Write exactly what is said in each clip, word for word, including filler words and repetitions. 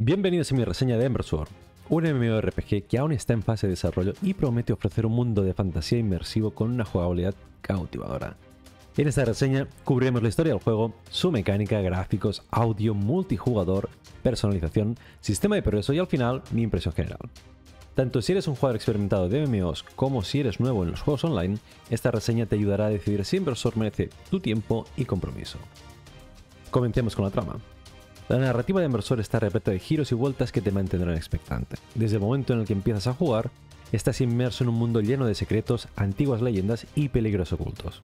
Bienvenidos a mi reseña de Ember Sword, un M M O R P G que aún está en fase de desarrollo y promete ofrecer un mundo de fantasía inmersivo con una jugabilidad cautivadora. En esta reseña cubriremos la historia del juego, su mecánica, gráficos, audio, multijugador, personalización, sistema de progreso y al final mi impresión general. Tanto si eres un jugador experimentado de M M Os como si eres nuevo en los juegos online, esta reseña te ayudará a decidir si Ember Sword merece tu tiempo y compromiso. Comencemos con la trama. La narrativa de Ember Sword está repleta de giros y vueltas que te mantendrán expectante. Desde el momento en el que empiezas a jugar, estás inmerso en un mundo lleno de secretos, antiguas leyendas y peligros ocultos.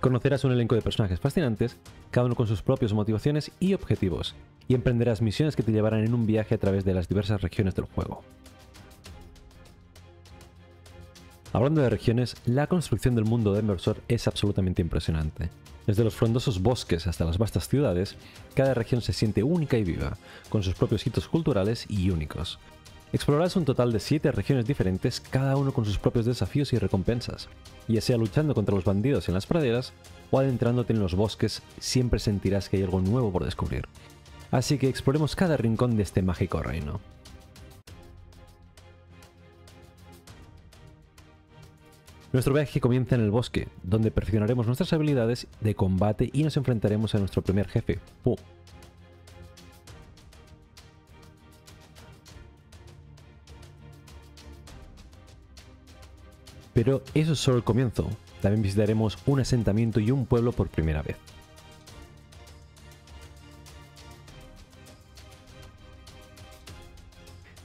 Conocerás un elenco de personajes fascinantes, cada uno con sus propias motivaciones y objetivos, y emprenderás misiones que te llevarán en un viaje a través de las diversas regiones del juego. Hablando de regiones, la construcción del mundo de Ember Sword es absolutamente impresionante. Desde los frondosos bosques hasta las vastas ciudades, cada región se siente única y viva, con sus propios hitos culturales y únicos. Explorarás un total de siete regiones diferentes, cada uno con sus propios desafíos y recompensas. Ya sea luchando contra los bandidos en las praderas o adentrándote en los bosques, siempre sentirás que hay algo nuevo por descubrir. Así que exploremos cada rincón de este mágico reino. Nuestro viaje comienza en el bosque, donde perfeccionaremos nuestras habilidades de combate y nos enfrentaremos a nuestro primer jefe, Pu. Pero eso es solo el comienzo, también visitaremos un asentamiento y un pueblo por primera vez.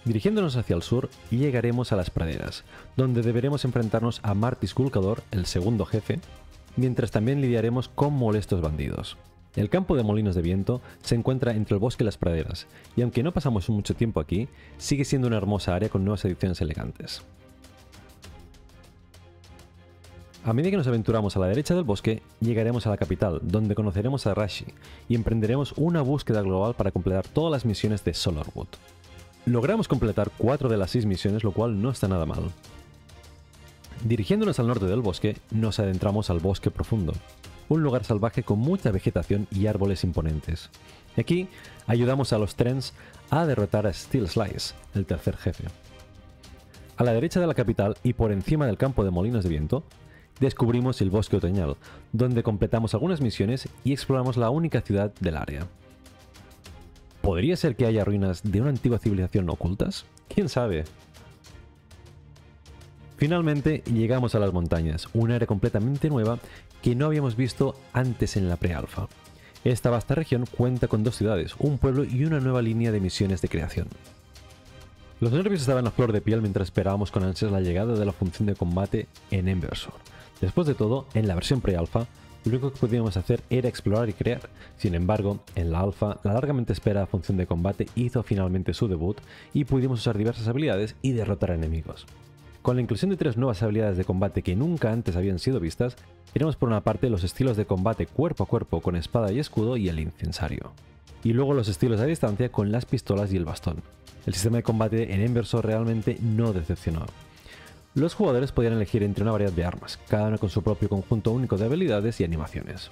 Dirigiéndonos hacia el sur, llegaremos a las praderas, donde deberemos enfrentarnos a Martis Gulkador, el segundo jefe, mientras también lidiaremos con molestos bandidos. El campo de molinos de viento se encuentra entre el bosque y las praderas, y aunque no pasamos mucho tiempo aquí, sigue siendo una hermosa área con nuevas ediciones elegantes. A medida que nos aventuramos a la derecha del bosque, llegaremos a la capital, donde conoceremos a Rashi, y emprenderemos una búsqueda global para completar todas las misiones de Solarwood. Logramos completar cuatro de las seis misiones, lo cual no está nada mal. Dirigiéndonos al norte del bosque, nos adentramos al bosque profundo, un lugar salvaje con mucha vegetación y árboles imponentes. Aquí ayudamos a los Trens a derrotar a Steel Slice, el tercer jefe. A la derecha de la capital y por encima del campo de molinos de viento, descubrimos el bosque otoñal, donde completamos algunas misiones y exploramos la única ciudad del área. ¿Podría ser que haya ruinas de una antigua civilización ocultas? ¿Quién sabe? Finalmente llegamos a las montañas, un área completamente nueva que no habíamos visto antes en la pre-alfa. Esta vasta región cuenta con dos ciudades, un pueblo y una nueva línea de misiones de creación. Los nervios estaban a flor de piel mientras esperábamos con ansias la llegada de la función de combate en Ember Sword. Después de todo, en la versión pre-alfa, lo único que podíamos hacer era explorar y crear. Sin embargo, en la alfa, la largamente esperada función de combate hizo finalmente su debut y pudimos usar diversas habilidades y derrotar a enemigos. Con la inclusión de tres nuevas habilidades de combate que nunca antes habían sido vistas, tenemos por una parte los estilos de combate cuerpo a cuerpo con espada y escudo y el incensario, y luego los estilos a distancia con las pistolas y el bastón. El sistema de combate en Ember Sword realmente no decepcionó. Los jugadores podían elegir entre una variedad de armas, cada una con su propio conjunto único de habilidades y animaciones.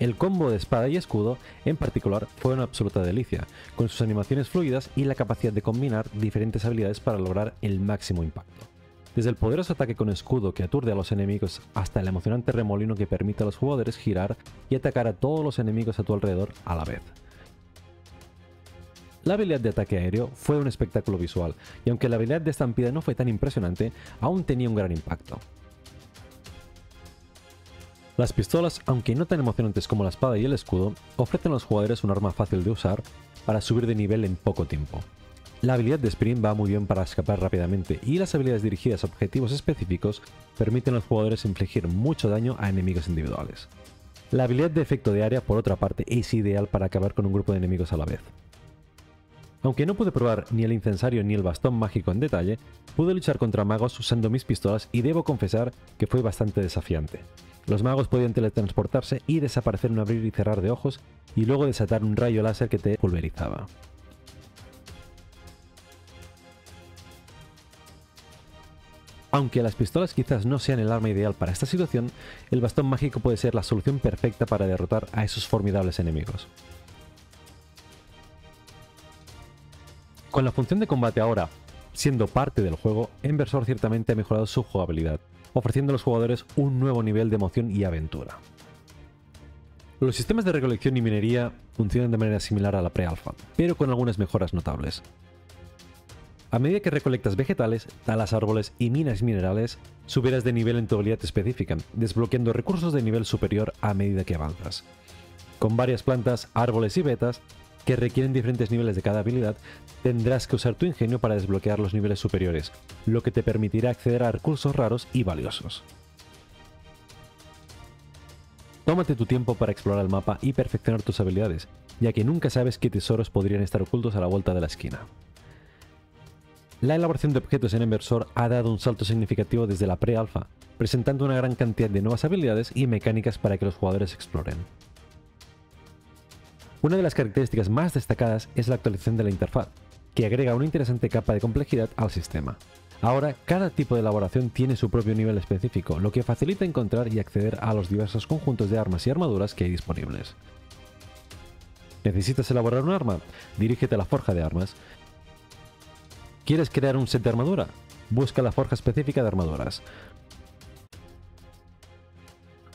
El combo de espada y escudo, en particular, fue una absoluta delicia, con sus animaciones fluidas y la capacidad de combinar diferentes habilidades para lograr el máximo impacto. Desde el poderoso ataque con escudo que aturde a los enemigos hasta el emocionante remolino que permite a los jugadores girar y atacar a todos los enemigos a tu alrededor a la vez. La habilidad de ataque aéreo fue un espectáculo visual, y aunque la habilidad de estampida no fue tan impresionante, aún tenía un gran impacto. Las pistolas, aunque no tan emocionantes como la espada y el escudo, ofrecen a los jugadores un arma fácil de usar para subir de nivel en poco tiempo. La habilidad de sprint va muy bien para escapar rápidamente, y las habilidades dirigidas a objetivos específicos permiten a los jugadores infligir mucho daño a enemigos individuales. La habilidad de efecto de área, por otra parte, es ideal para acabar con un grupo de enemigos a la vez. Aunque no pude probar ni el incensario ni el bastón mágico en detalle, pude luchar contra magos usando mis pistolas y debo confesar que fue bastante desafiante. Los magos podían teletransportarse y desaparecer en un abrir y cerrar de ojos y luego desatar un rayo láser que te pulverizaba. Aunque las pistolas quizás no sean el arma ideal para esta situación, el bastón mágico puede ser la solución perfecta para derrotar a esos formidables enemigos. Con la función de combate ahora siendo parte del juego, Ember Sword ciertamente ha mejorado su jugabilidad, ofreciendo a los jugadores un nuevo nivel de emoción y aventura. Los sistemas de recolección y minería funcionan de manera similar a la pre-alfa, pero con algunas mejoras notables. A medida que recolectas vegetales, talas árboles y minas minerales, subirás de nivel en tu habilidad específica, desbloqueando recursos de nivel superior a medida que avanzas. Con varias plantas, árboles y vetas, que requieren diferentes niveles de cada habilidad, tendrás que usar tu ingenio para desbloquear los niveles superiores, lo que te permitirá acceder a recursos raros y valiosos. Tómate tu tiempo para explorar el mapa y perfeccionar tus habilidades, ya que nunca sabes qué tesoros podrían estar ocultos a la vuelta de la esquina. La elaboración de objetos en Ember Sword ha dado un salto significativo desde la pre-alfa, presentando una gran cantidad de nuevas habilidades y mecánicas para que los jugadores exploren. Una de las características más destacadas es la actualización de la interfaz, que agrega una interesante capa de complejidad al sistema. Ahora, cada tipo de elaboración tiene su propio nivel específico, lo que facilita encontrar y acceder a los diversos conjuntos de armas y armaduras que hay disponibles. ¿Necesitas elaborar un arma? Dirígete a la forja de armas. ¿Quieres crear un set de armadura? Busca la forja específica de armaduras.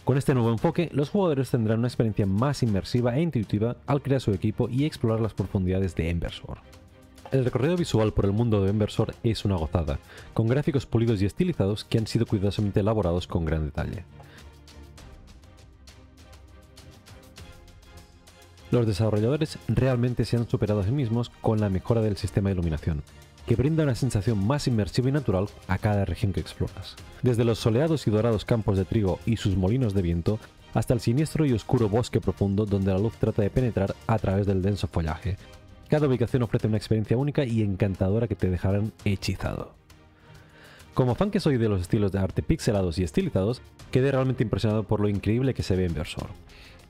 Con este nuevo enfoque, los jugadores tendrán una experiencia más inmersiva e intuitiva al crear su equipo y explorar las profundidades de Ember Sword. El recorrido visual por el mundo de Ember Sword es una gozada, con gráficos pulidos y estilizados que han sido cuidadosamente elaborados con gran detalle. Los desarrolladores realmente se han superado a sí mismos con la mejora del sistema de iluminación, que brinda una sensación más inmersiva y natural a cada región que exploras. Desde los soleados y dorados campos de trigo y sus molinos de viento, hasta el siniestro y oscuro bosque profundo donde la luz trata de penetrar a través del denso follaje. Cada ubicación ofrece una experiencia única y encantadora que te dejarán hechizado. Como fan que soy de los estilos de arte pixelados y estilizados, quedé realmente impresionado por lo increíble que se ve en Ember Sword.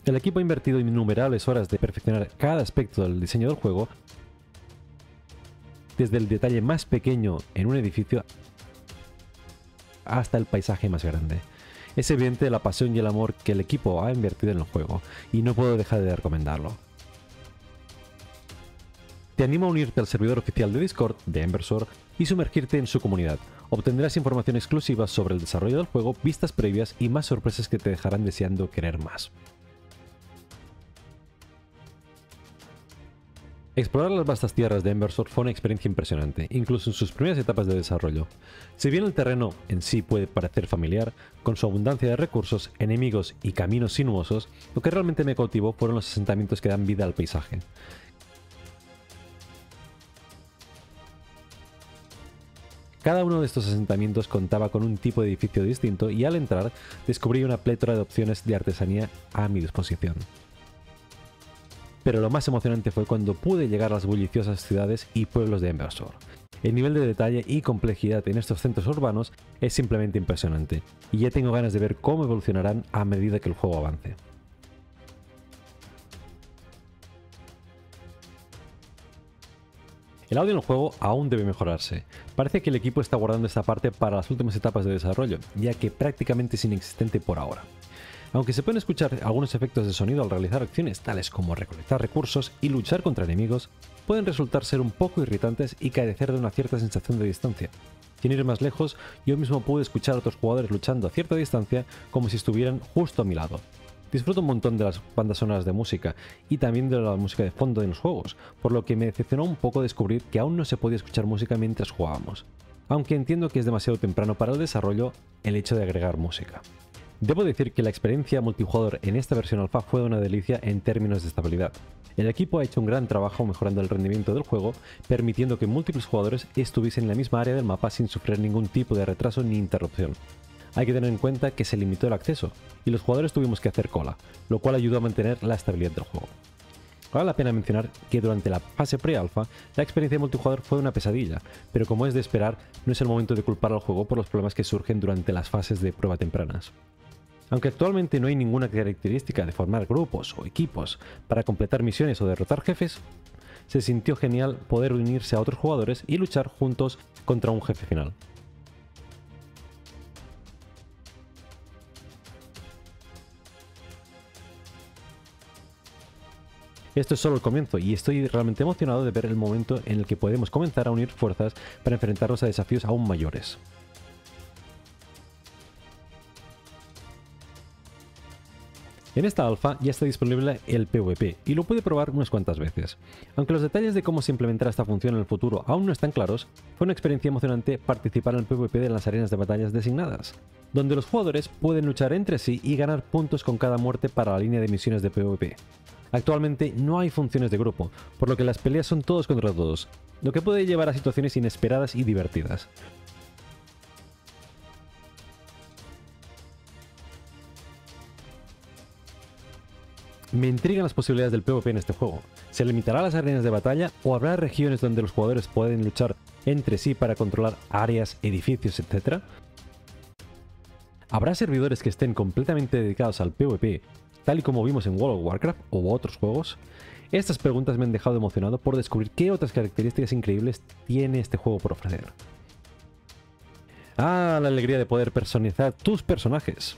El equipo ha invertido innumerables horas de perfeccionar cada aspecto del diseño del juego, desde el detalle más pequeño en un edificio hasta el paisaje más grande. Es evidente la pasión y el amor que el equipo ha invertido en el juego, y no puedo dejar de recomendarlo. Te animo a unirte al servidor oficial de Discord de Ember Sword y sumergirte en su comunidad. Obtendrás información exclusiva sobre el desarrollo del juego, vistas previas y más sorpresas que te dejarán deseando querer más. Explorar las vastas tierras de Ember Sword fue una experiencia impresionante, incluso en sus primeras etapas de desarrollo. Si bien el terreno en sí puede parecer familiar, con su abundancia de recursos, enemigos y caminos sinuosos, lo que realmente me cautivó fueron los asentamientos que dan vida al paisaje. Cada uno de estos asentamientos contaba con un tipo de edificio distinto y al entrar descubrí una plétora de opciones de artesanía a mi disposición. Pero lo más emocionante fue cuando pude llegar a las bulliciosas ciudades y pueblos de Ember Sword. El nivel de detalle y complejidad en estos centros urbanos es simplemente impresionante, y ya tengo ganas de ver cómo evolucionarán a medida que el juego avance. El audio en el juego aún debe mejorarse. Parece que el equipo está guardando esta parte para las últimas etapas de desarrollo, ya que prácticamente es inexistente por ahora. Aunque se pueden escuchar algunos efectos de sonido al realizar acciones tales como recolectar recursos y luchar contra enemigos, pueden resultar ser un poco irritantes y carecer de una cierta sensación de distancia. Sin ir más lejos, yo mismo pude escuchar a otros jugadores luchando a cierta distancia como si estuvieran justo a mi lado. Disfruto un montón de las bandas sonoras de música y también de la música de fondo en los juegos, por lo que me decepcionó un poco descubrir que aún no se podía escuchar música mientras jugábamos. Aunque entiendo que es demasiado temprano para el desarrollo el hecho de agregar música. Debo decir que la experiencia multijugador en esta versión alfa fue una delicia en términos de estabilidad. El equipo ha hecho un gran trabajo mejorando el rendimiento del juego, permitiendo que múltiples jugadores estuviesen en la misma área del mapa sin sufrir ningún tipo de retraso ni interrupción. Hay que tener en cuenta que se limitó el acceso, y los jugadores tuvimos que hacer cola, lo cual ayudó a mantener la estabilidad del juego. Vale la pena mencionar que durante la fase pre-alfa, la experiencia de multijugador fue una pesadilla, pero como es de esperar, no es el momento de culpar al juego por los problemas que surgen durante las fases de prueba tempranas. Aunque actualmente no hay ninguna característica de formar grupos o equipos para completar misiones o derrotar jefes, se sintió genial poder unirse a otros jugadores y luchar juntos contra un jefe final. Esto es solo el comienzo y estoy realmente emocionado de ver el momento en el que podemos comenzar a unir fuerzas para enfrentarnos a desafíos aún mayores. En esta alfa ya está disponible el PvP y lo pude probar unas cuantas veces. Aunque los detalles de cómo se implementará esta función en el futuro aún no están claros, fue una experiencia emocionante participar en el PvP de las arenas de batallas designadas, donde los jugadores pueden luchar entre sí y ganar puntos con cada muerte para la línea de misiones de PvP. Actualmente no hay funciones de grupo, por lo que las peleas son todos contra todos, lo que puede llevar a situaciones inesperadas y divertidas. Me intrigan las posibilidades del PvP en este juego. ¿Se limitará a las arenas de batalla o habrá regiones donde los jugadores pueden luchar entre sí para controlar áreas, edificios, etcétera? ¿Habrá servidores que estén completamente dedicados al PvP, tal y como vimos en World of Warcraft o otros juegos? Estas preguntas me han dejado emocionado por descubrir qué otras características increíbles tiene este juego por ofrecer. ¡Ah, la alegría de poder personalizar tus personajes!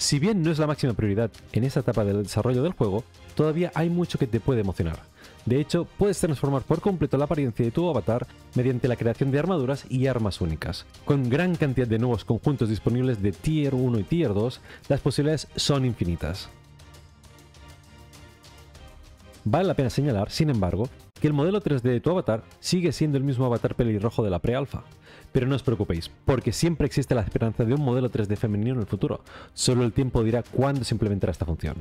Si bien no es la máxima prioridad en esta etapa del desarrollo del juego, todavía hay mucho que te puede emocionar. De hecho, puedes transformar por completo la apariencia de tu avatar mediante la creación de armaduras y armas únicas. Con gran cantidad de nuevos conjuntos disponibles de Tier uno y Tier dos, las posibilidades son infinitas. Vale la pena señalar, sin embargo, que el modelo tres D de tu avatar sigue siendo el mismo avatar pelirrojo de la pre-alfa. Pero no os preocupéis, porque siempre existe la esperanza de un modelo tres D femenino en el futuro. Solo el tiempo dirá cuándo se implementará esta función.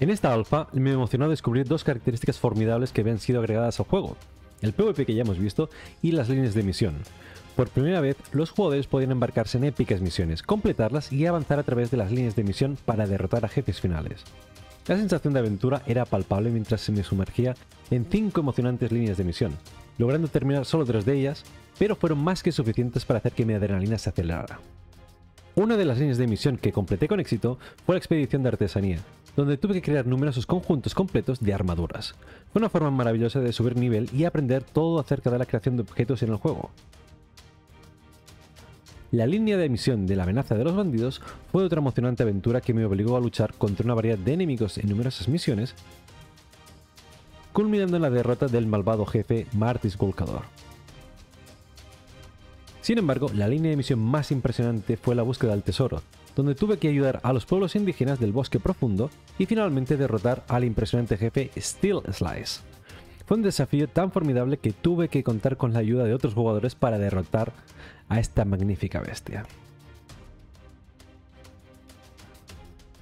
En esta alfa me emocionó descubrir dos características formidables que habían sido agregadas al juego: el PvP que ya hemos visto y las líneas de misión. Por primera vez, los jugadores podían embarcarse en épicas misiones, completarlas y avanzar a través de las líneas de misión para derrotar a jefes finales. La sensación de aventura era palpable mientras se me sumergía en cinco emocionantes líneas de misión, logrando terminar solo tres de ellas, pero fueron más que suficientes para hacer que mi adrenalina se acelerara. Una de las líneas de misión que completé con éxito fue la expedición de artesanía, donde tuve que crear numerosos conjuntos completos de armaduras. Fue una forma maravillosa de subir nivel y aprender todo acerca de la creación de objetos en el juego. La línea de misión de la amenaza de los bandidos fue otra emocionante aventura que me obligó a luchar contra una variedad de enemigos en numerosas misiones, culminando en la derrota del malvado jefe Martis Gulkador. Sin embargo, la línea de misión más impresionante fue la búsqueda del tesoro, donde tuve que ayudar a los pueblos indígenas del bosque profundo y finalmente derrotar al impresionante jefe Steel Slice. Fue un desafío tan formidable que tuve que contar con la ayuda de otros jugadores para derrotar a esta magnífica bestia.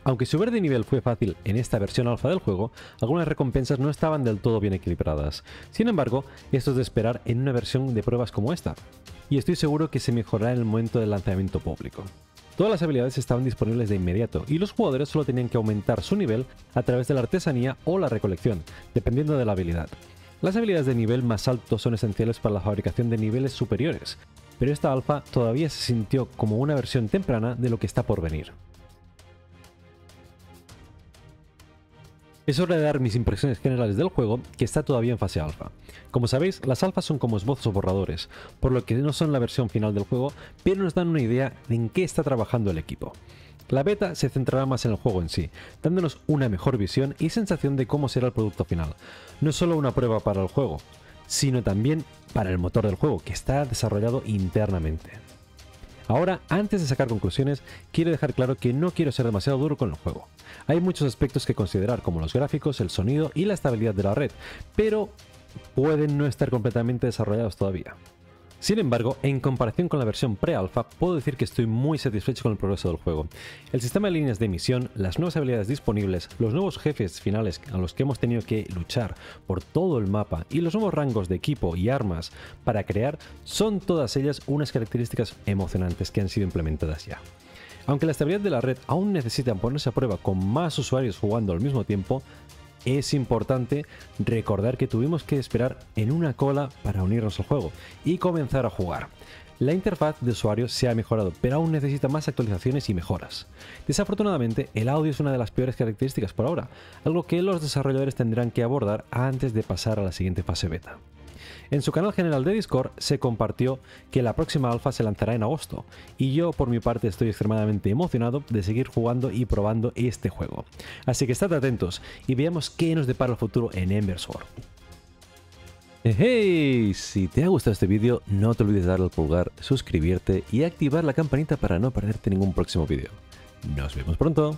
Aunque subir de nivel fue fácil en esta versión alfa del juego, algunas recompensas no estaban del todo bien equilibradas. Sin embargo, esto es de esperar en una versión de pruebas como esta, y estoy seguro que se mejorará en el momento del lanzamiento público. Todas las habilidades estaban disponibles de inmediato y los jugadores solo tenían que aumentar su nivel a través de la artesanía o la recolección, dependiendo de la habilidad. Las habilidades de nivel más alto son esenciales para la fabricación de niveles superiores, pero esta alfa todavía se sintió como una versión temprana de lo que está por venir. Es hora de dar mis impresiones generales del juego, que está todavía en fase alfa. Como sabéis, las alfas son como esbozos o borradores, por lo que no son la versión final del juego, pero nos dan una idea de en qué está trabajando el equipo. La beta se centrará más en el juego en sí, dándonos una mejor visión y sensación de cómo será el producto final. No es solo una prueba para el juego, sino también para el motor del juego, que está desarrollado internamente. Ahora, antes de sacar conclusiones, quiero dejar claro que no quiero ser demasiado duro con el juego. Hay muchos aspectos que considerar, como los gráficos, el sonido y la estabilidad de la red, pero pueden no estar completamente desarrollados todavía. Sin embargo, en comparación con la versión pre-alfa, puedo decir que estoy muy satisfecho con el progreso del juego. El sistema de líneas de misión, las nuevas habilidades disponibles, los nuevos jefes finales a los que hemos tenido que luchar por todo el mapa y los nuevos rangos de equipo y armas para crear son todas ellas unas características emocionantes que han sido implementadas ya. Aunque la estabilidad de la red aún necesita ponerse a prueba con más usuarios jugando al mismo tiempo, es importante recordar que tuvimos que esperar en una cola para unirnos al juego y comenzar a jugar. La interfaz de usuario se ha mejorado, pero aún necesita más actualizaciones y mejoras. Desafortunadamente, el audio es una de las peores características por ahora, algo que los desarrolladores tendrán que abordar antes de pasar a la siguiente fase beta. En su canal general de Discord se compartió que la próxima alfa se lanzará en agosto, y yo por mi parte estoy extremadamente emocionado de seguir jugando y probando este juego. Así que estad atentos y veamos qué nos depara el futuro en Ember Sword. ¡Hey! Si te ha gustado este vídeo, no te olvides de darle al pulgar, suscribirte y activar la campanita para no perderte ningún próximo vídeo. ¡Nos vemos pronto!